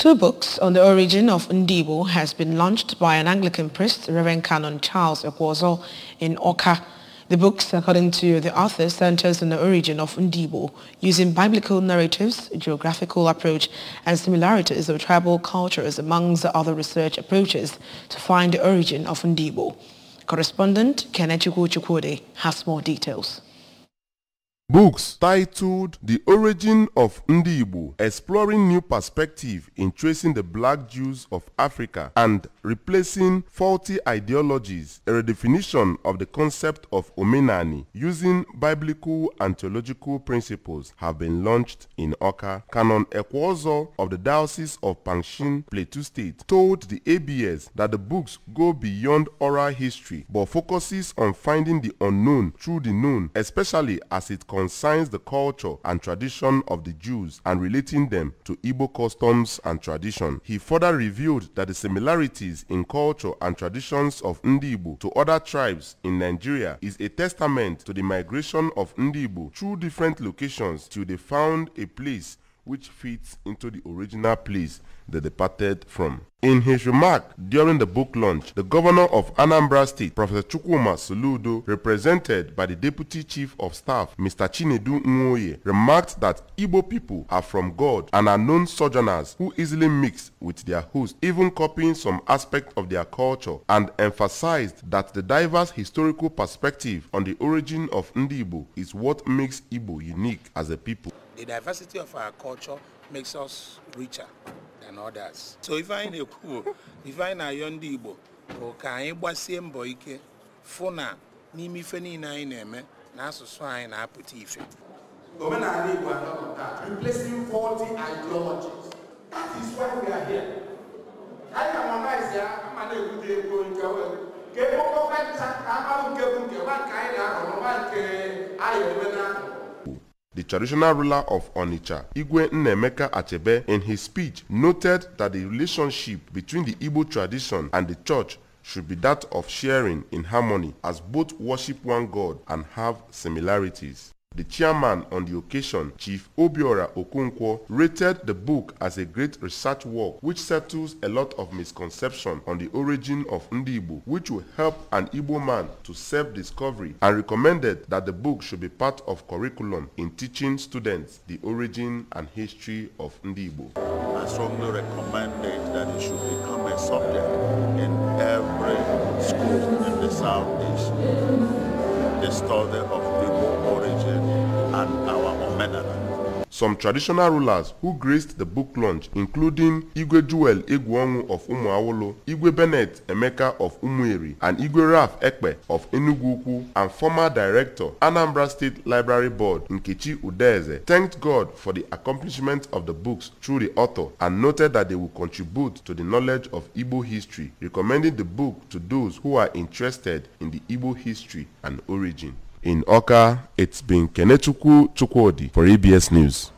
Two books on the origin of Ndibu has been launched by an Anglican priest, Reverend Canon Charles Ekweozor, in Awka. The books, according to the author, centers on the origin of Ndibu, using biblical narratives, geographical approach, and similarities of tribal cultures amongst other research approaches to find the origin of Ndibu. Correspondent Kenechuku Chukwodi has more details. Books titled The Origin of Ndi Igbo, Exploring New Perspective in Tracing the Black Jews of Africa and Replacing Faulty Ideologies, a redefinition of the concept of Omenani using biblical and theological principles, have been launched in Awka. Canon Ekweozor of the Diocese of Panshin, Plateau State, told the ABS that the books go beyond oral history but focuses on finding the unknown through the known, especially as it concerns the culture and tradition of the Jews and relating them to Igbo customs and tradition. He further revealed that the similarities in culture and traditions of Ndibu to other tribes in Nigeria is a testament to the migration of Ndibu through different locations till they found a place which fits into the original place they departed from. In his remark during the book launch, the governor of Anambra State, Professor Chukwuma Soludo, represented by the Deputy Chief of Staff, Mr. Chinedu Ngoye, remarked that Igbo people are from God and are known sojourners who easily mix with their host, even copying some aspect of their culture, and emphasized that the diverse historical perspective on the origin of Ndibu is what makes Igbo unique as a people. The diversity of our culture makes us richer than others. So if I in a pool, if I in a young Igbo, okay, Basim Boyke, Fona, Nimi Feni Naineme, Nasuswine Aputife. Omenani Igbo are not that. Replacing faulty ideologies. That is why we are here. I am a nice year, I'm a good going to go. Gable, I'm going to go back. The traditional ruler of Onitsha, Igwe Nemeka Achebe, in his speech noted that the relationship between the Igbo tradition and the church should be that of sharing in harmony, as both worship one God and have similarities. The chairman on the occasion, Chief Obiora Okunkwo, rated the book as a great research work which settles a lot of misconceptions on the origin of Ndibu, which will help an Igbo man to self-discovery, and recommended that the book should be part of curriculum in teaching students the origin and history of Ndibu. I strongly recommend that it should become a subject in every school in the Southeast. The study of Igbo origin and our Omenani. Some traditional rulers who graced the book launch, including Igwe Jewel Eguangu of Umuawolo, Igwe Bennett Emeka of Umueri, and Igwe Raf Ekbe of Enugu-Ukwu, and former director, Anambra State Library Board, Nkechi Udeze, thanked God for the accomplishment of the books through the author and noted that they will contribute to the knowledge of Igbo history, recommending the book to those who are interested in the Igbo history and origin. In Awka, it's been Kenechuku Chukwodi for ABS News.